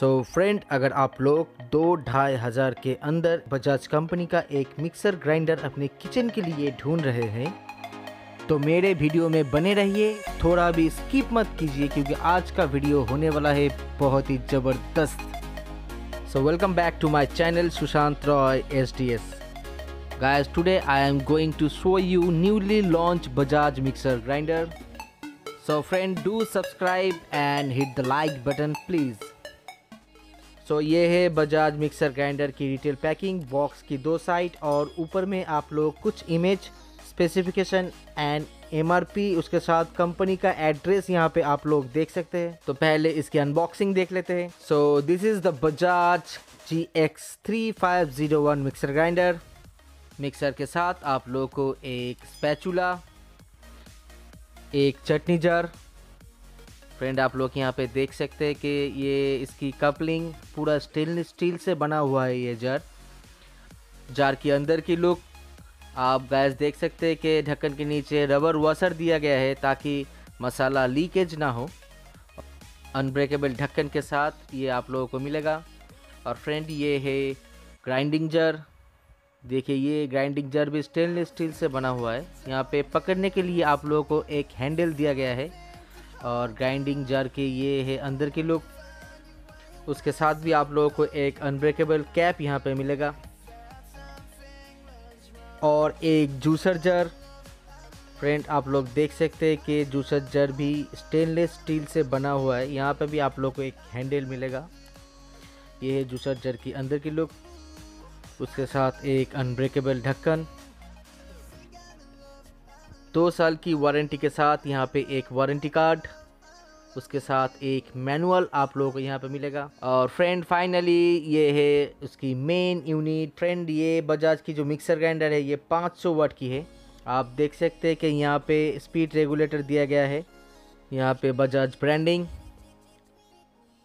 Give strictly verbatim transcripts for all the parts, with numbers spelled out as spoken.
सो so, friend अगर आप लोग दो ढाई हजार के अंदर बजाज कंपनी का एक मिक्सर ग्राइंडर अपने किचन के लिए ढूंढ रहे हैं तो मेरे वीडियो में बने रहिए, थोड़ा भी स्किप मत कीजिए क्योंकि आज का वीडियो होने वाला है बहुत ही ज़बरदस्त। So welcome back to my channel Sushant Roy S D S. Guys, today I am going to show you newly launched Bajaj mixer grinder. So friend, do subscribe and hit the like button please. So ये है Bajaj mixer grinder की retail packing, box की दो side और ऊपर में आप लोग कुछ image, specification and M R P उसके साथ कंपनी का एड्रेस यहाँ पे आप लोग देख सकते हैं। तो पहले इसकी अनबॉक्सिंग देख लेते हैं। So this is the Bajaj G X three five zero one mixer grinder. Mixer के साथ आप लोग को एक स्पैचुला, एक चटनी जार। फ्रेंड आप लोग यहाँ पे देख सकते हैं कि ये इसकी कपलिंग पूरा स्टील स्टील से बना हुआ है। ये जार जार के अंदर की लुक आप गैस देख सकते हैं कि ढक्कन के नीचे रबर वॉशर दिया गया है ताकि मसाला लीकेज ना हो। अनब्रेकेबल ढक्कन के साथ ये आप लोगों को मिलेगा। और फ्रेंड ये है ग्राइंडिंग जार, देखिए ये ग्राइंडिंग जार भी स्टेनलेस स्टील से बना हुआ है। यहाँ पे पकड़ने के लिए आप लोगों को एक हैंडल दिया गया है। और ग्राइंडिंग जार के ये है अंदर की लुक, उसके साथ भी आप लोगों को एक अनब्रेकेबल कैप यहाँ पर मिलेगा और एक जूसर जार। फ्रेंड आप लोग देख सकते हैं कि जूसर जार भी स्टेनलेस स्टील से बना हुआ है। यहाँ पे भी आप लोग को एक हैंडल मिलेगा। ये है जूसर जार की अंदर की लुक, उसके साथ एक अनब्रेकेबल ढक्कन। दो साल की वारंटी के साथ यहाँ पे एक वारंटी कार्ड, उसके साथ एक मैनुअल आप लोगों को यहाँ पे मिलेगा। और फ्रेंड फाइनली ये है उसकी मेन यूनिट। फ्रेंड ये बजाज की जो मिक्सर ग्राइंडर है ये पाँच सौ वाट की है। आप देख सकते हैं कि यहाँ पे स्पीड रेगुलेटर दिया गया है, यहाँ पे बजाज ब्रांडिंग।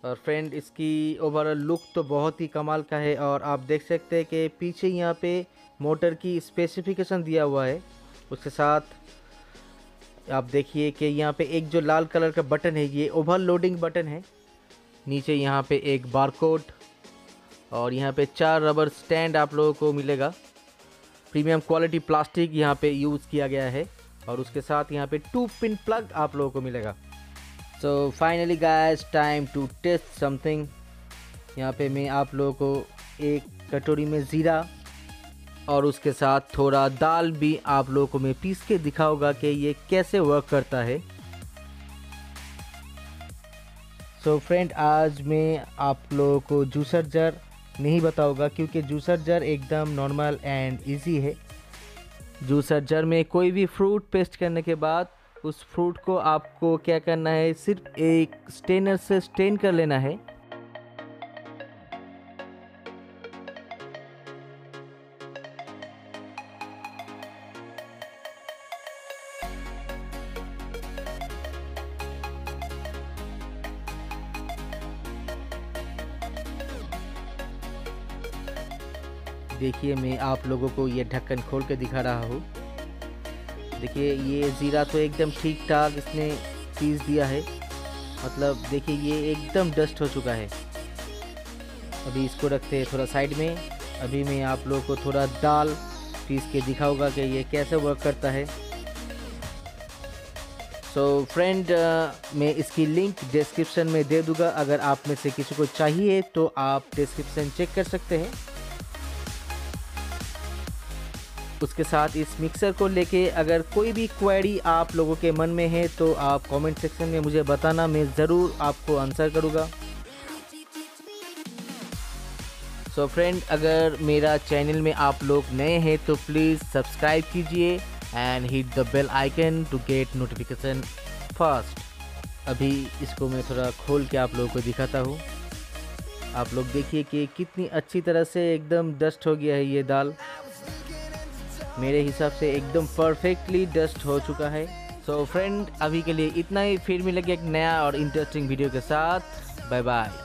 और फ्रेंड इसकी ओवरऑल लुक तो बहुत ही कमाल का है। और आप देख सकते हैं कि पीछे यहाँ पे मोटर की स्पेसिफिकेशन दिया हुआ है। उसके साथ आप देखिए कि यहाँ पे एक जो लाल कलर का बटन है ये ओवरलोडिंग बटन है। नीचे यहाँ पे एक बारकोड और यहाँ पे चार रबर स्टैंड आप लोगों को मिलेगा। प्रीमियम क्वालिटी प्लास्टिक यहाँ पे यूज़ किया गया है और उसके साथ यहाँ पे टू पिन प्लग आप लोगों को मिलेगा। So finally guys, time to test something. यहाँ पे मैं आप लोगों को एक कटोरी में ज़ीरा और उसके साथ थोड़ा दाल भी आप लोगों को मैं पीस के दिखाऊंगा कि ये कैसे वर्क करता है। सो फ्रेंड आज मैं आप लोगों को जूसर जार नहीं बताऊंगा क्योंकि जूसर जार एकदम नॉर्मल एंड इजी है। जूसर जार में कोई भी फ्रूट पेस्ट करने के बाद उस फ्रूट को आपको क्या करना है, सिर्फ एक स्टेनर से स्टेन कर लेना है। देखिए मैं आप लोगों को ये ढक्कन खोल के दिखा रहा हूँ। देखिए ये ज़ीरा तो एकदम ठीक ठाक इसने पीस दिया है, मतलब देखिए ये एकदम डस्ट हो चुका है। अभी इसको रखते हैं थोड़ा साइड में। अभी मैं आप लोगों को थोड़ा दाल पीस के दिखाऊंगा कि ये कैसे वर्क करता है। सो फ्रेंड मैं इसकी लिंक डिस्क्रिप्शन में दे दूँगा, अगर आप में से किसी को चाहिए तो आप डिस्क्रिप्शन चेक कर सकते हैं। उसके साथ इस मिक्सर को लेके अगर कोई भी क्वेरी आप लोगों के मन में है तो आप कमेंट सेक्शन में मुझे बताना, मैं ज़रूर आपको आंसर करूँगा। सो फ्रेंड अगर मेरा चैनल में आप लोग नए हैं तो प्लीज़ सब्सक्राइब कीजिए and hit the bell icon to get notification first. अभी इसको मैं थोड़ा खोल के आप लोगों को दिखाता हूँ। आप लोग देखिए कि कितनी अच्छी तरह से एकदम डस्ट हो गया है ये दाल। मेरे हिसाब से एकदम परफेक्टली डस्ट हो चुका है। सो फ्रेंड अभी के लिए इतना ही, फिर मिलेंगे एक नया और इंटरेस्टिंग वीडियो के साथ। Bye bye.